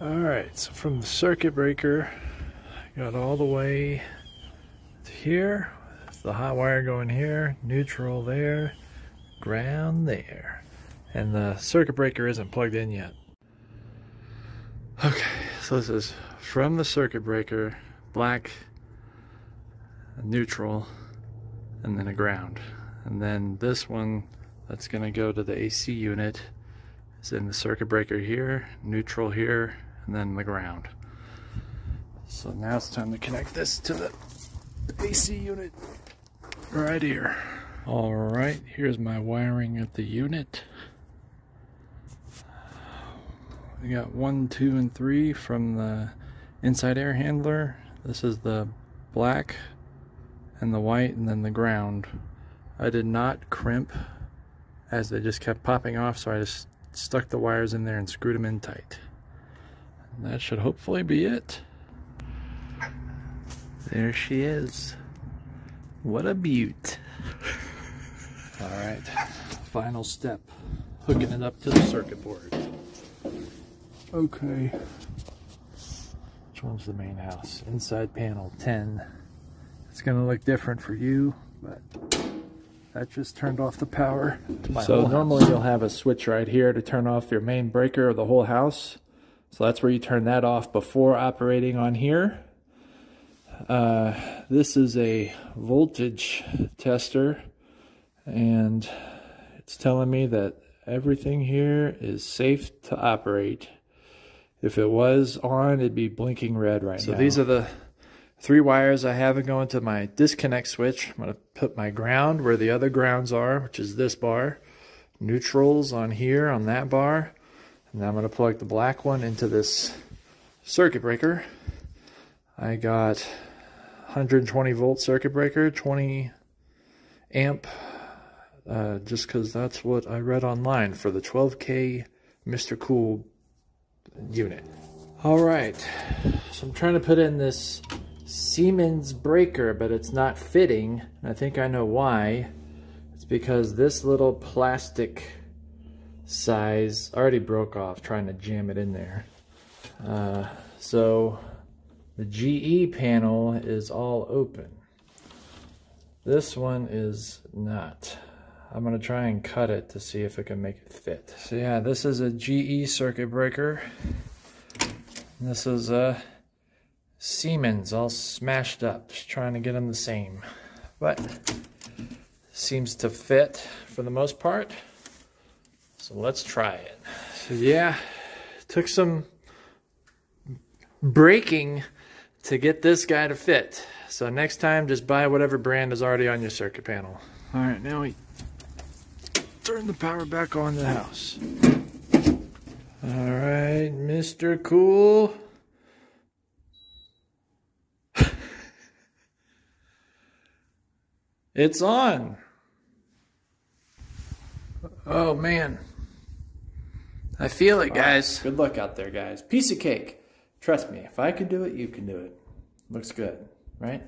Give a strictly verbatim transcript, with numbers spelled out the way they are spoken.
Alright, so from the circuit breaker, got all the way to here. It's the hot wire going here, neutral there, ground there. And the circuit breaker isn't plugged in yet. Okay, so this is from the circuit breaker, black, neutral, and then a ground. And then this one that's going to go to the A C unit is in the circuit breaker here, neutral here, and then the ground. So now it's time to connect this to the A C unit right here. All right, here's my wiring at the unit. We got one, two, and three from the inside air handler. This is the black and the white, and then the ground. I did not crimp as they just kept popping off, so I just stuck the wires in there and screwed them in tight. And that should hopefully be it. There she is. What a beaut. All right, final step, hooking it up to the circuit board. Okay. Which one's the main house? Inside panel ten. It's gonna look different for you, but that just turned off the power. So normally you'll have a switch right here to turn off your main breaker of the whole house. So that's where you turn that off before operating on here. Uh, this is a voltage tester, and it's telling me that everything here is safe to operate. If it was on, it'd be blinking red right now. So these are the three wires I have going to my disconnect switch. I'm going to put my ground where the other grounds are, which is this bar. Neutrals on here, on that bar. And then I'm going to plug the black one into this circuit breaker. I got one hundred twenty volt circuit breaker, twenty amp, uh, just because that's what I read online for the twelve K Mister Cool unit. All right, so I'm trying to put in this Siemens breaker, but it's not fitting. And I think I know why. It's because this little plastic size already broke off trying to jam it in there. Uh, so the G E panel is all open. This one is not. I'm gonna try and cut it to see if it can make it fit. So yeah, this is a G E circuit breaker. This is a Siemens, all smashed up, just trying to get them the same, but seems to fit for the most part, so let's try it. So yeah, took some breaking to get this guy to fit, so next time just buy whatever brand is already on your circuit panel. All right, now we turn the power back on the house. All right, Mister Cool. It's on. Oh, man. I feel it, guys. Right. Good luck out there, guys. Piece of cake. Trust me, if I could do it, you can do it. Looks good, right?